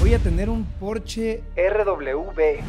Voy a tener un Porsche RWB.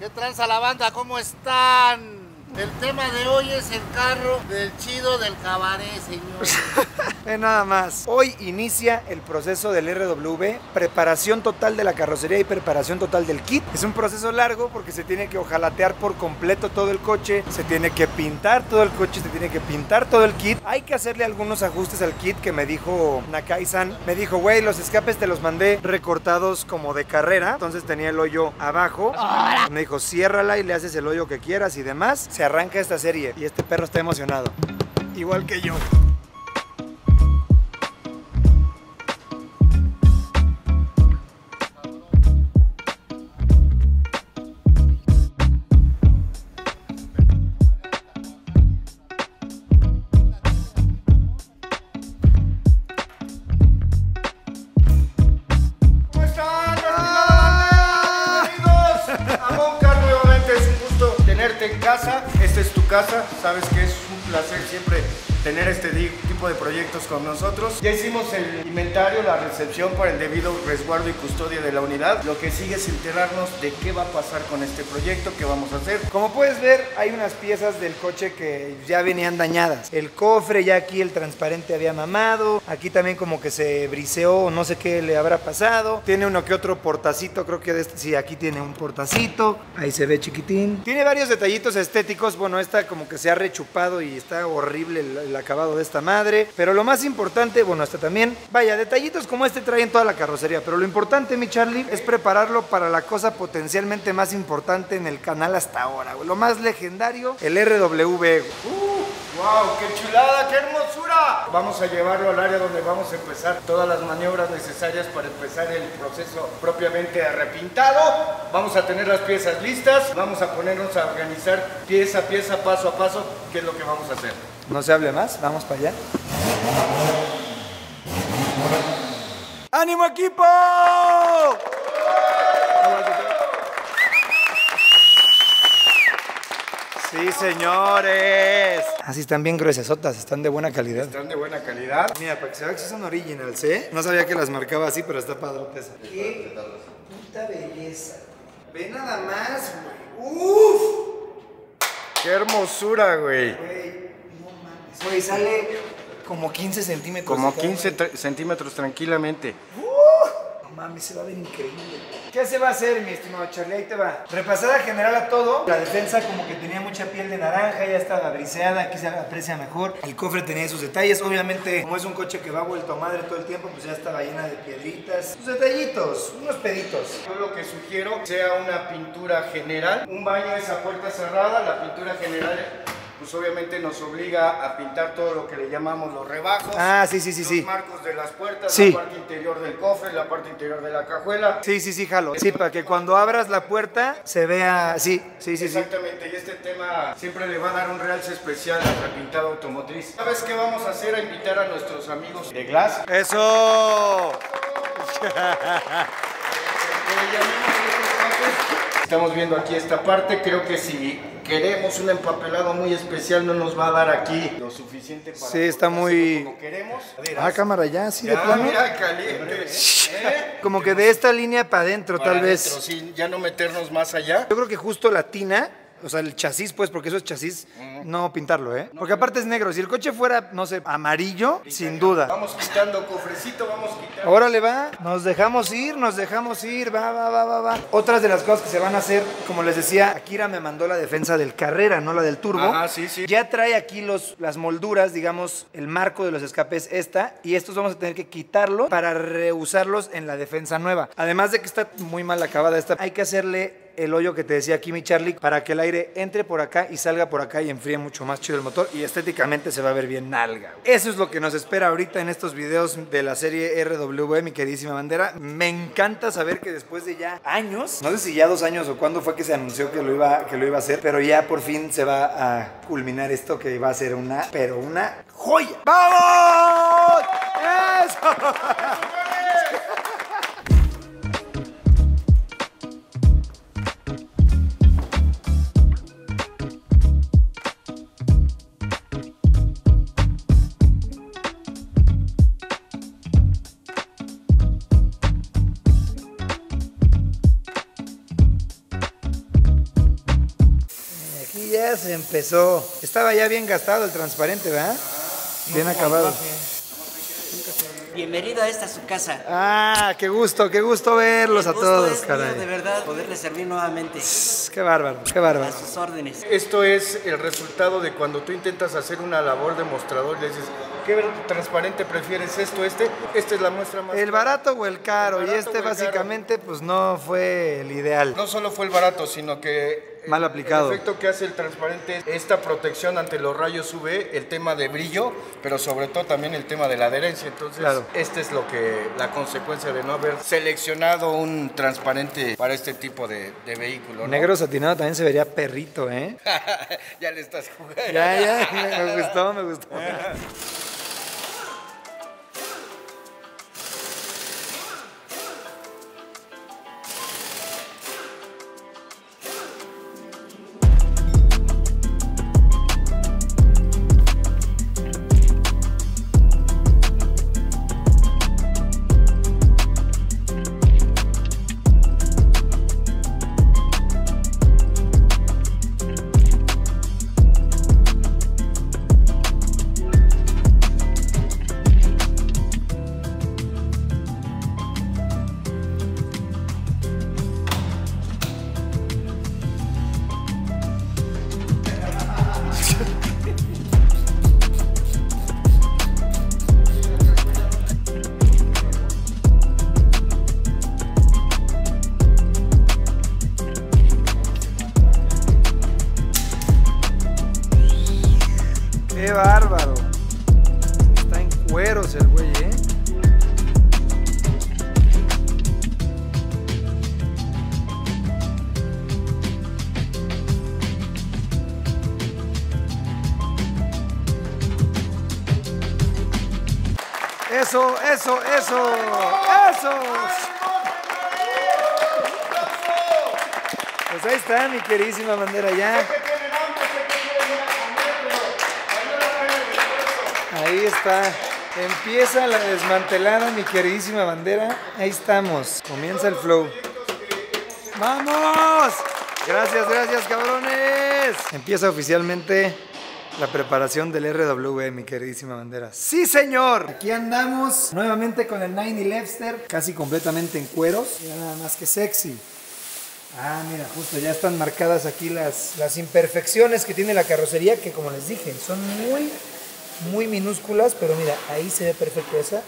¿Qué tranza la banda? ¿Cómo están? El tema de hoy es el carro del chido del cabaret, señores. Nada más. Hoy inicia el proceso del RWB, preparación total de la carrocería y preparación total del kit. Es un proceso largo porque se tiene que ojalatear por completo todo el coche, se tiene que pintar todo el coche, se tiene que pintar todo el kit. Hay que hacerle algunos ajustes al kit que me dijo Nakai-san. Me dijo, güey, los escapes te los mandé recortados como de carrera, entonces tenía el hoyo abajo. Me dijo, ciérrala y le haces el hoyo que quieras y demás. Se arranca esta serie y este perro está emocionado, igual que yo. En casa, esta es tu casa, sabes que es un placer siempre tener este tipo de proyectos con nosotros. Ya hicimos el inventario, la recepción por el debido resguardo y custodia de la unidad. Lo que sigue es enterarnos de qué va a pasar con este proyecto, qué vamos a hacer. Como puedes ver, hay unas piezas del coche que ya venían dañadas. El cofre, ya aquí el transparente había mamado. Aquí también como que se briseó, no sé qué le habrá pasado. Tiene uno que otro portacito, creo que de este, sí, aquí tiene un portacito. Ahí se ve chiquitín. Tiene varios detallitos estéticos. Bueno, esta como que se ha rechupado y está horrible el acabado de esta madre. Pero lo más importante, bueno, hasta también, vaya, detallitos como este traen toda la carrocería. Pero lo importante, mi Charlie, es prepararlo para la cosa potencialmente más importante en el canal hasta ahora, güey. Lo más legendario, el RWB. ¡Wow! ¡Qué chulada! ¡Qué hermosura! Vamos a llevarlo al área donde vamos a empezar todas las maniobras necesarias para empezar el proceso propiamente arrepintado. Vamos a tener las piezas listas. Vamos a ponernos a organizar pieza a pieza, paso a paso, qué es lo que vamos a hacer. No se hable más, vamos para allá. ¡Ánimo, equipo! Sí, señores. Así están bien gruesasotas, están de buena calidad. Están de buena calidad. Mira, para que se vea que son originals, ¿eh? No sabía que las marcaba así, pero está padrote esa. ¡Qué puta belleza! Ve nada más, güey. ¡Uf! ¡Qué hermosura, güey! Güey. Güey, sale como 15 centímetros. Como 15 centímetros tranquilamente. No mames, se va a ver increíble. ¿Qué se va a hacer, mi estimado Charlie? Ahí te va. Repasada general a todo. La defensa como que tenía mucha piel de naranja, ya estaba briseada, aquí se aprecia mejor. El cofre tenía sus detalles. Obviamente, como es un coche que va vuelto a madre todo el tiempo, pues ya estaba llena de piedritas. Sus detallitos, unos peditos. Yo lo que sugiero sea una pintura general. Un baño es a puerta cerrada, la pintura general... pues obviamente nos obliga a pintar todo lo que le llamamos los rebajos. Ah, sí. Los marcos de las puertas, sí. La parte interior del cofre, la parte interior de la cajuela. Sí, jalo. Sí, para que cuando abras la puerta se vea, sí. Exactamente, y este tema siempre le va a dar un realce especial al repintado automotriz. ¿Sabes qué vamos a hacer? A invitar a nuestros amigos de Glass. ¡Eso! Estamos viendo aquí esta parte, creo que sí. Queremos un empapelado muy especial, no nos va a dar aquí lo suficiente para... Sí, está muy... Como queremos. Ver, cámara ya, sí, ya, de plano. Mira, caliente. Como que de esta línea para adentro, tal vez. Sin ya no meternos más allá. Yo creo que justo la tina O sea, el chasis, pues, porque eso es chasis, no pintarlo, ¿eh? Porque aparte es negro. Si el coche fuera, no sé, amarillo, sin duda. Vamos quitando, cofrecito, vamos quitando. Órale, va. Nos dejamos ir, va. Otras de las cosas que se van a hacer, como les decía, Akira me mandó la defensa del Carrera, no la del Turbo. Ah, sí, sí. Ya trae aquí las molduras, digamos, el marco de los escapes esta, y estos vamos a tener que quitarlo para reusarlos en la defensa nueva. Además de que está muy mal acabada esta, hay que hacerle el hoyo que te decía aquí mi Charlie, para que el aire entre por acá y salga por acá y enfríe mucho más chido el motor, y estéticamente se va a ver bien nalga. Eso es lo que nos espera ahorita en estos videos de la serie RWB, mi queridísima bandera. Me encanta saber que después de ya años, no sé si ya 2 años o cuándo fue que se anunció que lo iba a hacer, pero ya por fin se va a culminar esto que va a ser una joya. ¡Vamos! ¡Eso! Ya se empezó. Estaba ya bien gastado el transparente, ¿verdad? Bien acabado. Bienvenido a esta su casa. Ah, qué gusto verlos a todos, caray. De verdad, poderles servir nuevamente. Qué bárbaro, qué bárbaro. A sus órdenes. Esto es el resultado de cuando tú intentas hacer una labor de mostrador y le dices, ¿qué transparente prefieres? Esta es la muestra más. El barato o el caro, y este básicamente pues no fue el ideal. No solo fue el barato, sino que mal aplicado. El efecto que hace el transparente es esta protección ante los rayos UV, el tema de brillo, pero sobre todo también el tema de la adherencia. Entonces, claro, esta es la consecuencia de no haber seleccionado un transparente para este tipo de vehículo, ¿no? Negro satinado también se vería perrito, ¿eh? Ya le estás jugando. Ya, me gustó, me gustó. ¡Qué bárbaro! Está en cueros el güey, ¿eh? ¡Eso, eso, eso! ¡Eso! Pues ahí está mi queridísima bandera ya. Ahí está, empieza la desmantelada, mi queridísima bandera. Ahí estamos, comienza el flow. ¡Vamos! Gracias, gracias, cabrones. Empieza oficialmente la preparación del RWB, mi queridísima bandera. ¡Sí, señor! Aquí andamos nuevamente con el 911, casi completamente en cueros. Mira nada más que sexy. Ah, mira, justo ya están marcadas aquí las imperfecciones que tiene la carrocería, que como les dije, son muy minúsculas, pero mira, ahí se ve perfecto esa.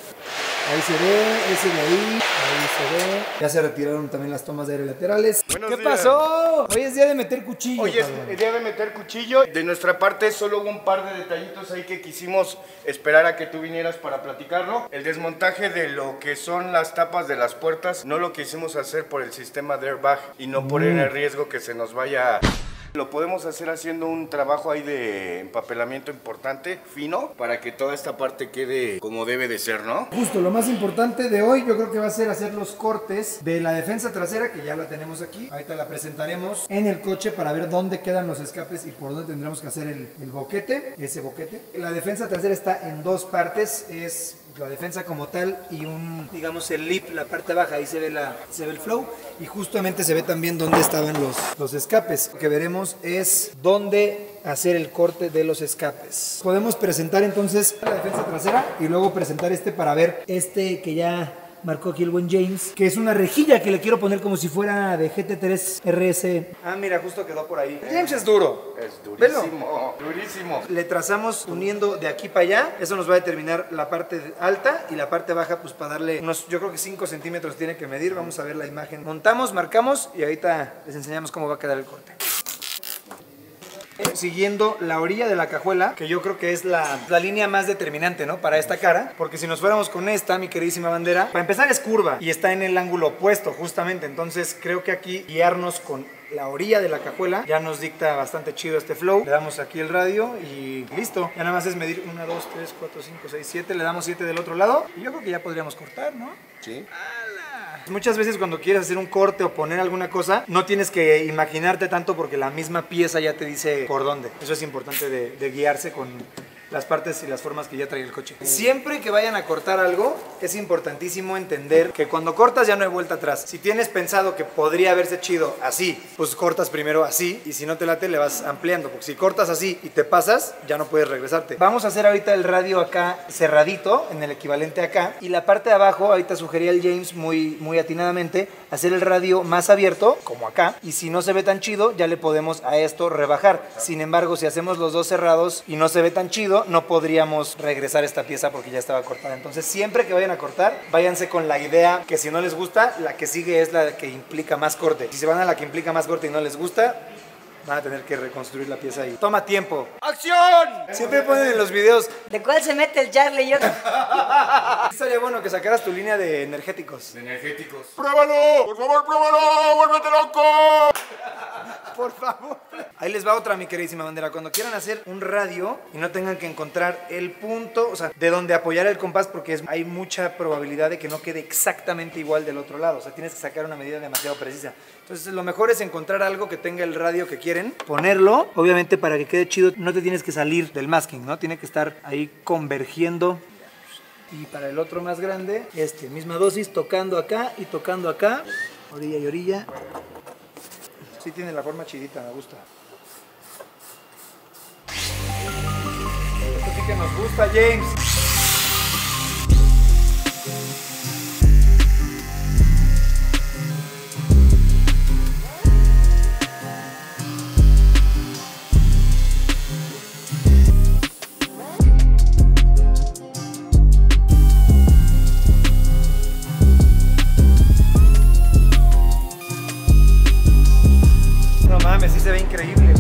Ahí se ve, ese de ahí se ve. Ya se retiraron también las tomas de aire laterales. Buenos días. ¿Qué pasó? Hoy es día de meter cuchillo. Hoy es día de meter cuchillo. De nuestra parte solo hubo un par de detallitos ahí que quisimos esperar a que tú vinieras para platicarlo. El desmontaje de lo que son las tapas de las puertas no lo quisimos hacer por el sistema de airbag y no por el riesgo que se nos vaya. Lo podemos hacer haciendo un trabajo ahí de empapelamiento importante, fino, para que toda esta parte quede como debe de ser, ¿no? Justo, lo más importante de hoy yo creo que va a ser hacer los cortes de la defensa trasera, que ya la tenemos aquí. Ahorita la presentaremos en el coche para ver dónde quedan los escapes y por dónde tendremos que hacer el boquete, ese boquete. La defensa trasera está en 2 partes, es la defensa como tal y un, digamos, el lip, la parte baja, ahí se ve el flow y justamente se ve también dónde estaban los escapes. Lo que veremos es dónde hacer el corte de los escapes. Podemos presentar entonces la defensa trasera y luego presentar este para ver este que ya marcó aquí el buen James, que es una rejilla que le quiero poner como si fuera de GT3 RS. Ah, mira, justo quedó por ahí. James es duro. Es durísimo. Velo. Durísimo. Le trazamos uniendo de aquí para allá. Eso nos va a determinar la parte alta y la parte baja, pues para darle unos, yo creo que 5 centímetros tiene que medir. Vamos a ver la imagen. Montamos, marcamos y ahorita les enseñamos cómo va a quedar el corte. Siguiendo la orilla de la cajuela, que yo creo que es la línea más determinante, ¿no? Para esta cara, porque si nos fuéramos con esta, mi queridísima bandera, para empezar es curva y está en el ángulo opuesto justamente, entonces creo que aquí guiarnos con la orilla de la cajuela ya nos dicta bastante chido este flow. Le damos aquí el radio y listo, ya nada más es medir 1, 2, 3, 4, 5, 6, 7, le damos 7 del otro lado y yo creo que ya podríamos cortar, ¿no? Sí. Muchas veces cuando quieres hacer un corte o poner alguna cosa, no tienes que imaginarte tanto porque la misma pieza ya te dice por dónde. Eso es importante de guiarse con las partes y las formas que ya trae el coche. Siempre que vayan a cortar algo, es importantísimo entender que cuando cortas ya no hay vuelta atrás. Si tienes pensado que podría verse chido así, pues cortas primero así y si no te late le vas ampliando, porque si cortas así y te pasas, ya no puedes regresarte. Vamos a hacer ahorita el radio acá cerradito, en el equivalente acá, y la parte de abajo, ahorita sugería el James muy atinadamente, hacer el radio más abierto, como acá, y si no se ve tan chido, ya le podemos a esto rebajar. Sin embargo, si hacemos los dos cerrados y no se ve tan chido, no podríamos regresar esta pieza porque ya estaba cortada. Entonces siempre que vayan a cortar, váyanse con la idea que si no les gusta, la que sigue es la que implica más corte. Si se van a la que implica más corte y no les gusta, van a tener que reconstruir la pieza ahí. Toma tiempo. ¡Acción! Siempre ponen en los videos, ¿de cuál se mete el Charlie? Yo... Estaría bueno que sacaras tu línea de energéticos. De energéticos. ¡Pruébalo! ¡Por favor, pruébalo! ¡Vuélvete loco! Por favor. Ahí les va otra, mi queridísima bandera. Cuando quieran hacer un radio y no tengan que encontrar el punto, o sea, de donde apoyar el compás, porque hay mucha probabilidad de que no quede exactamente igual del otro lado. O sea, tienes que sacar una medida demasiado precisa. Entonces, lo mejor es encontrar algo que tenga el radio que quieren, ponerlo. Obviamente, para que quede chido, no te tienes que salir del masking, ¿no? Tiene que estar ahí convergiendo. Y para el otro más grande, misma dosis, tocando acá y tocando acá. Orilla y orilla. Sí tiene la forma chidita, me gusta. Esto sí que nos gusta, James. Se ve increíble.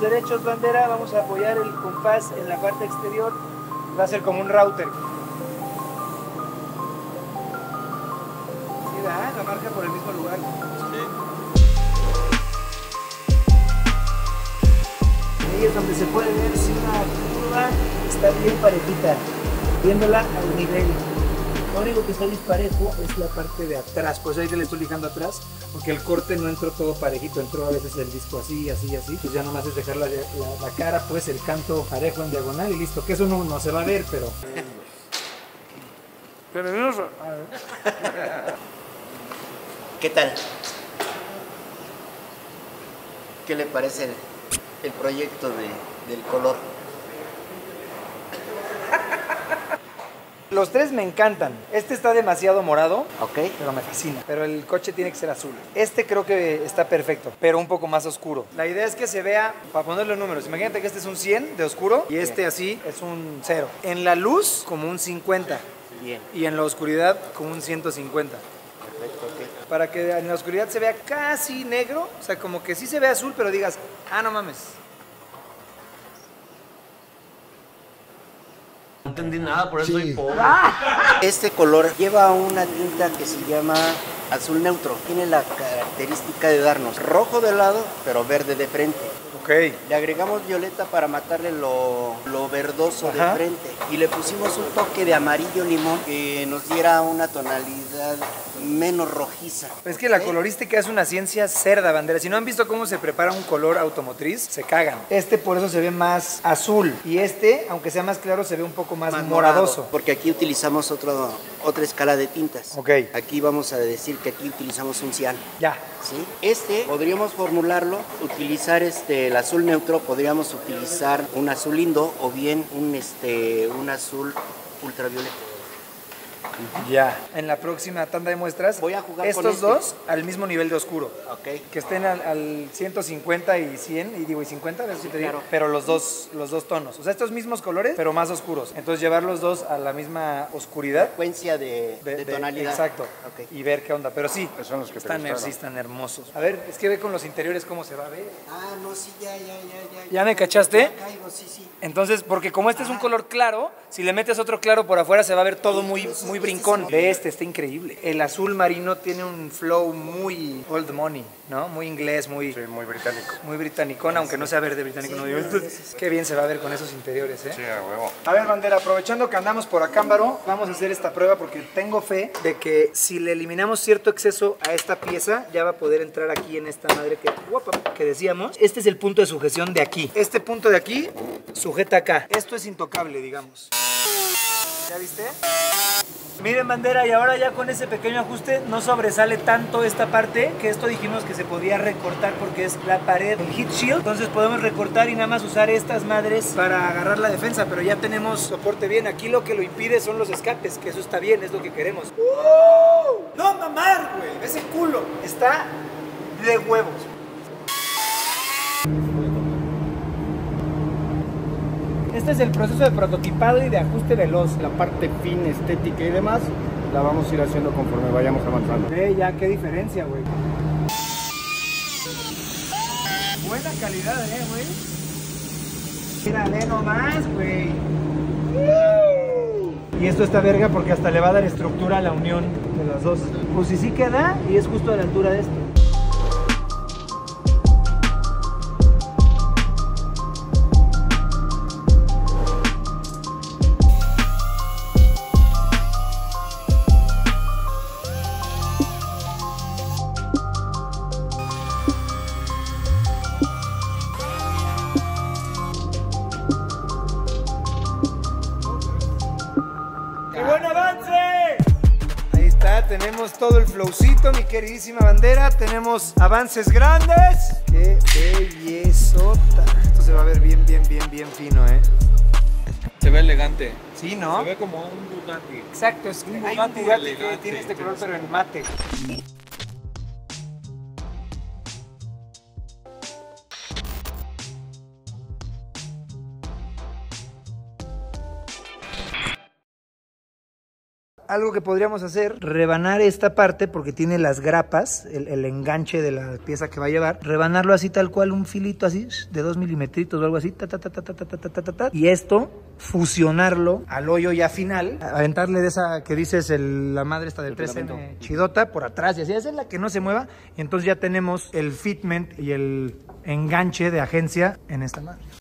Derechos, bandera, vamos a apoyar el compás en la parte exterior, va a ser como un router. Sí, ¿verdad? La marca por el mismo lugar. Sí. Ahí es donde se puede ver si una curva está bien parejita, viéndola al nivel. Lo único que está disparejo es la parte de atrás, pues ahí te le estoy lijando atrás, porque el corte no entró todo parejito, entró a veces el disco así, así, así, pues ya nomás es dejar la cara, pues el canto parejo en diagonal y listo, que eso no se va a ver, pero... ¿Qué tal? ¿Qué le parece el proyecto del color? Los tres me encantan. Este está demasiado morado, okay, pero me fascina. Pero el coche tiene que ser azul. Este creo que está perfecto, pero un poco más oscuro. La idea es que se vea, para ponerle números, imagínate que este es un 100 de oscuro y este así es un 0. En la luz como un 50. Bien. Y en la oscuridad como un 150. Perfecto, okay. Para que en la oscuridad se vea casi negro, o sea, como que sí se ve azul, pero digas, ah, no mames. entendí nada, por eso soy pobre. Este color lleva una tinta que se llama azul neutro. Tiene la característica de darnos rojo de lado, pero verde de frente. Okay. Le agregamos violeta para matarle lo verdoso de frente. Y le pusimos un toque de amarillo limón que nos diera una tonalidad menos rojiza. Es que la colorística es una ciencia cerda, bandera. Si no han visto cómo se prepara un color automotriz, se cagan. Este por eso se ve más azul. Y este, aunque sea más claro, se ve un poco más moradoso. Porque aquí utilizamos otra escala de tintas. Okay. Aquí vamos a decir que aquí utilizamos un cian. Ya. ¿Sí? Este podríamos formularlo, utilizar el azul neutro, podríamos utilizar un azul lindo o bien un azul ultravioleta. Ya. En la próxima tanda de muestras voy a jugar estos con dos al mismo nivel de oscuro. Okay. Que estén al 150 y 100, y digo, y 50, sí, claro. Pero los dos tonos. O sea, estos mismos colores, pero más oscuros. Entonces llevar los dos a la misma oscuridad. Frecuencia de tonalidad. Exacto. Okay. Y ver qué onda. Pero sí, pues son los que están hermosos. A ver, es que ve con los interiores cómo se va a ver. Ah, no, sí, ya. ¿Ya me cachaste? Ya caigo, sí. Entonces, porque como este es un color claro, si le metes otro claro por afuera, se va a ver todo muy brincón. Ve este, está increíble. El azul marino tiene un flow muy old money, ¿no? Muy inglés, muy... Sí, muy británico. Muy britanicón, aunque no sea verde británico. Sí, no, sí. Qué bien se va a ver con esos interiores, ¿eh? Sí, a huevo. A ver, bandera, aprovechando que andamos por Acámbaro, vamos a hacer esta prueba porque tengo fe de que si le eliminamos cierto exceso a esta pieza, ya va a poder entrar aquí en esta madre que decíamos. Este es el punto de sujeción de aquí. Este punto de aquí sujeta acá. Esto es intocable, digamos. ¿Ya viste? Miren, bandera, y ahora ya con ese pequeño ajuste no sobresale tanto esta parte, que esto dijimos que se podía recortar porque es la pared del heat shield. Entonces podemos recortar y nada más usar estas madres para agarrar la defensa, pero ya tenemos soporte bien. Aquí lo que lo impide son los escapes, que eso está bien, es lo que queremos. ¡No mamar, güey! Ese culo está de huevos. Este es el proceso de prototipado y de ajuste veloz. La parte fina, estética y demás, la vamos a ir haciendo conforme vayamos avanzando. Ya, qué diferencia, güey. Buena calidad, güey. Mira, ve nomás, güey. Y esto está verga porque hasta le va a dar estructura a la unión de las dos. Pues sí queda y es justo a la altura de esto. Tenemos todo el flowcito, mi queridísima bandera. Tenemos avances grandes. ¡Qué bellezota! Esto se va a ver bien fino, ¿eh? Se ve elegante. Sí, ¿no? Se ve como un Bugatti. Exacto, es un Bugatti elegante, que tiene este color, pero en mate. Algo que podríamos hacer, rebanar esta parte porque tiene las grapas, el enganche de la pieza que va a llevar, rebanarlo así tal cual, un filito así de 2 milimetritos o algo así, y esto fusionarlo al hoyo ya final, aventarle de esa que dices la madre esta del 3M chidota por atrás y así, esa es la que no se mueva, y entonces ya tenemos el fitment y el enganche de agencia en esta madre.